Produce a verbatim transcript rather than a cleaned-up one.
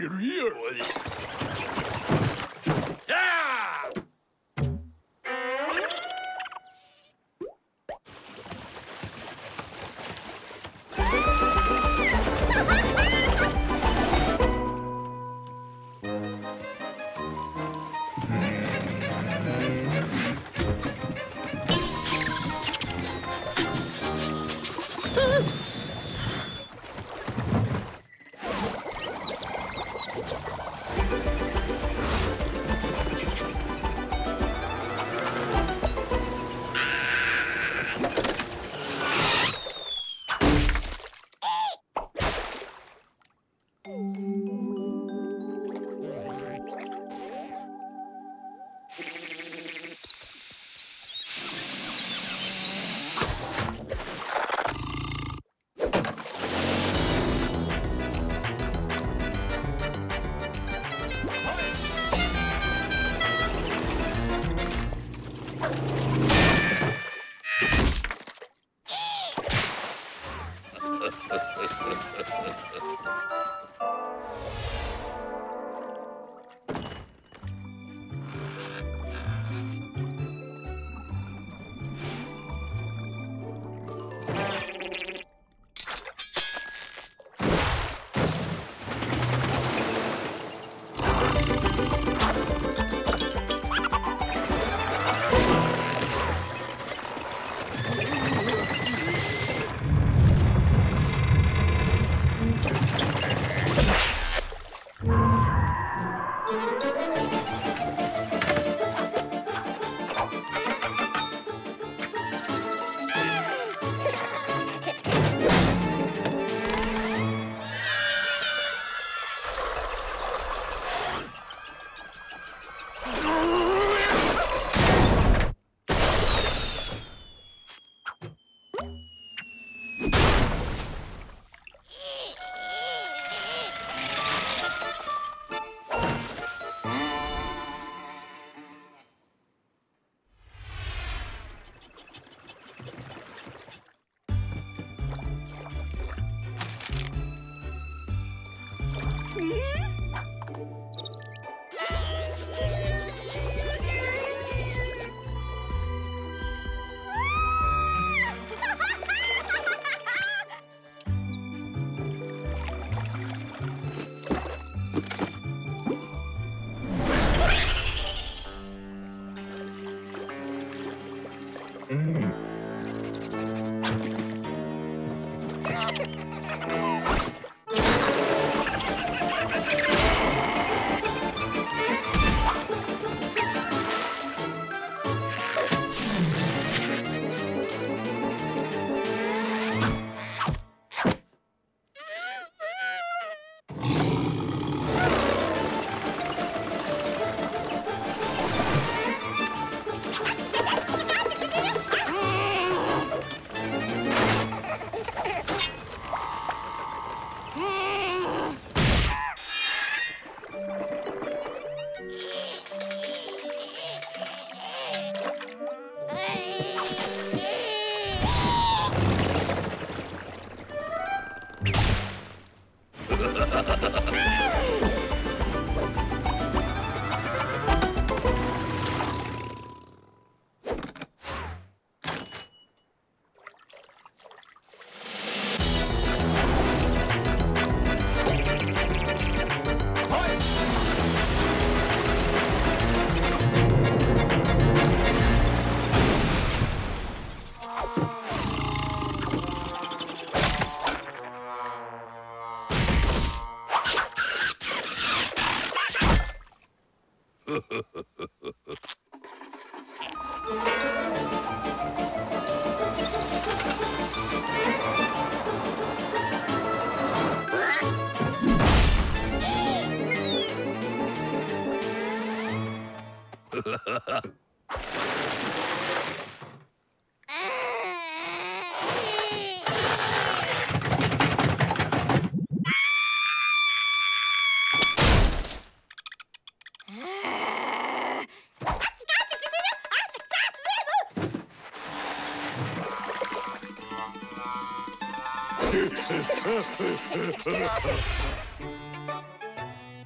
curieux. Oui. Ah!